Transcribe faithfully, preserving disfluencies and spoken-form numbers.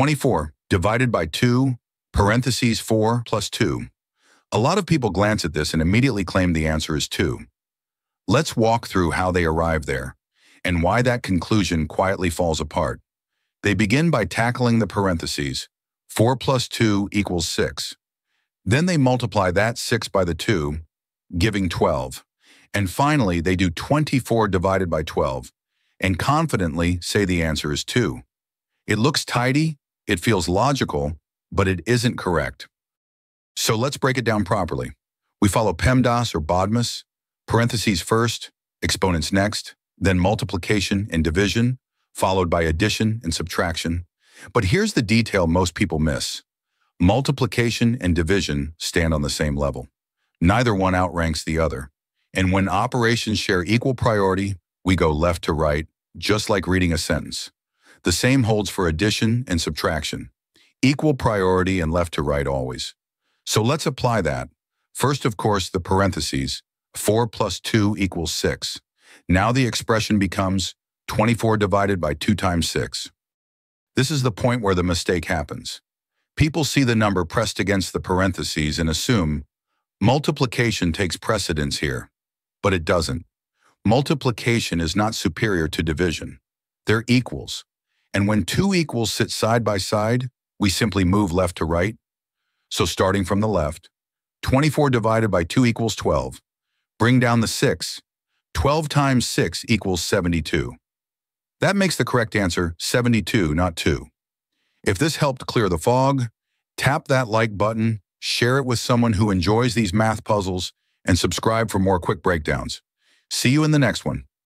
twenty-four divided by two, parentheses four plus two. A lot of people glance at this and immediately claim the answer is two. Let's walk through how they arrive there and why that conclusion quietly falls apart. They begin by tackling the parentheses. four plus two equals six. Then they multiply that six by the two, giving twelve. And finally, they do twenty-four divided by twelve and confidently say the answer is two. It looks tidy, it feels logical, but it isn't correct. So let's break it down properly. We follow PEMDAS or BODMAS, parentheses first, exponents next, then multiplication and division, followed by addition and subtraction. But here's the detail most people miss. Multiplication and division stand on the same level. Neither one outranks the other. And when operations share equal priority, we go left to right, just like reading a sentence. The same holds for addition and subtraction. Equal priority and left to right always. So let's apply that. First, of course, the parentheses. four plus two equals six. Now the expression becomes twenty-four divided by two times six. This is the point where the mistake happens. People see the number pressed against the parentheses and assume multiplication takes precedence here, but it doesn't. Multiplication is not superior to division. They're equals. And when two equals sit side by side, we simply move left to right. So starting from the left, twenty-four divided by two equals twelve. Bring down the six. twelve times six equals seventy-two. That makes the correct answer seventy-two, not two. If this helped clear the fog, tap that like button, share it with someone who enjoys these math puzzles, and subscribe for more quick breakdowns. See you in the next one.